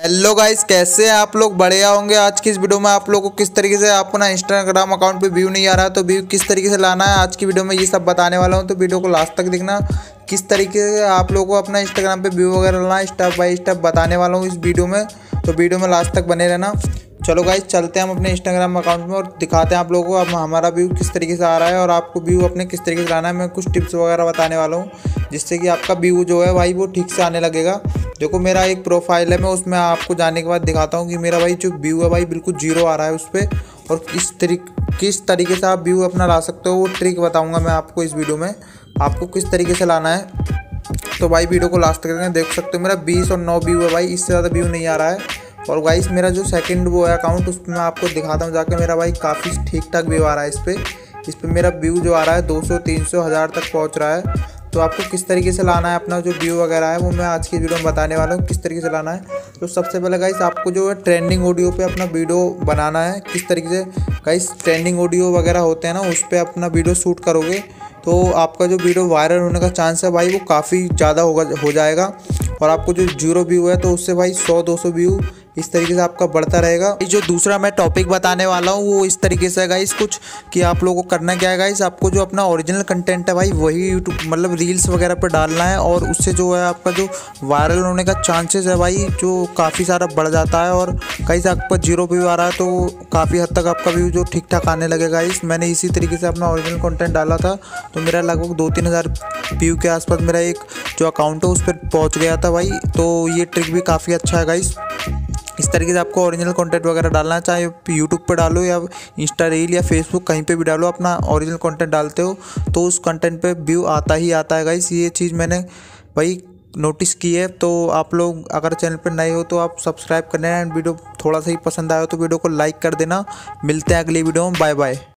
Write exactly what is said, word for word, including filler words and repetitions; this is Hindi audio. हेलो गाइस, कैसे हैं आप लोग? बढ़िया होंगे। आज की इस वीडियो में आप लोगों को किस तरीके से अपना इंस्टाग्राम अकाउंट पे व्यू नहीं आ रहा है तो व्यू किस तरीके से लाना है आज की वीडियो में ये सब बताने वाला हूं। तो वीडियो को लास्ट तक देखना, किस तरीके से आप लोगों को अपना इंस्टाग्राम पे व्यू वगैरह लाना स्टेप बाय स्टेप बताने वाला हूँ इस वीडियो में। तो वीडियो में लास्ट तक बने रहना। चलो गाइस, चलते हैं हम अपने इंस्टाग्राम अकाउंट में और दिखाते हैं आप लोगों को अब हमारा व्यू किस तरीके से आ रहा है और आपको व्यू अपने किस तरीके से लाना है। मैं कुछ टिप्स वगैरह बताने वाला हूँ जिससे कि आपका व्यू जो है भाई वो ठीक से आने लगेगा। देखो, मेरा एक प्रोफाइल है, मैं उसमें आपको जाने के बाद दिखाता हूँ कि मेरा भाई जो व्यू है भाई बिल्कुल जीरो आ रहा है उस पर, और इस तरीक किस तरीके से आप व्यू अपना ला सकते हो वो ट्रिक बताऊँगा मैं आपको इस वीडियो में, आपको किस तरीके से लाना है। तो भाई वीडियो को लास्ट तक देख सकते हो। मेरा बीस और नौ व्यू है भाई, इससे ज़्यादा व्यू नहीं आ रहा है। और गाइस, मेरा जो सेकंड वो है अकाउंट उसमें आपको दिखाता हूँ जाकर, मेरा भाई काफ़ी ठीक ठाक व्यू आ रहा है इस पर। इस पर मेरा व्यू जो आ रहा है दो सौ तीन सौ हज़ार तक पहुँच रहा है। तो आपको किस तरीके से लाना है अपना जो व्यू वगैरह है वो मैं आज की वीडियो में बताने वाला हूँ किस तरीके से लाना है। तो सबसे पहले गाइस, आपको जो है ट्रेंडिंग ऑडियो पे अपना वीडियो बनाना है। किस तरीके से गाइस ट्रेंडिंग ऑडियो वगैरह होते हैं ना, उस पर अपना वीडियो शूट करोगे तो आपका जो वीडियो वायरल होने का चांस है भाई वो काफ़ी ज़्यादा होगा हो जाएगा। और आपको जो जीरो व्यू है तो उससे भाई सौ दो सौ व्यू इस तरीके से आपका बढ़ता रहेगा। जो दूसरा मैं टॉपिक बताने वाला हूँ वो इस तरीके से है गाइस कुछ कि आप लोगों को करना क्या है गाइस, आपको जो अपना ओरिजिनल कंटेंट है भाई वही यूट्यूब मतलब रील्स वगैरह पर डालना है, और उससे जो है आपका जो वायरल होने का चांसेस है भाई जो काफ़ी सारा बढ़ जाता है। और गाइस, आपका जीरो व्यू आ रहा है तो काफ़ी हद तक आपका व्यू जो ठीक ठाक आने लगेगा। गाइस, मैंने इसी तरीके से अपना ओरिजिनल कॉन्टेंट डाला था तो मेरा लगभग दो तीन हज़ार व्यू के आसपास मेरा एक जो अकाउंट है उस पर पहुँच गया था भाई। तो ये ट्रिक भी काफ़ी अच्छा है गाइस। इस तरीके से आपको ओरिजिनल कंटेंट वगैरह डालना है, चाहे यूट्यूब पर डालो या इंस्टा रील या फेसबुक, कहीं पे भी डालो अपना ओरिजिनल कंटेंट डालते हो तो उस कंटेंट पे व्यू आता ही आता है गाइस। ये चीज़ मैंने भाई नोटिस की है। तो आप लोग अगर चैनल पर नए हो तो आप सब्सक्राइब कर लेना, एंड वीडियो थोड़ा सा ही पसंद आया हो तो वीडियो को लाइक कर देना। मिलते हैं अगली वीडियो में, बाय बाय।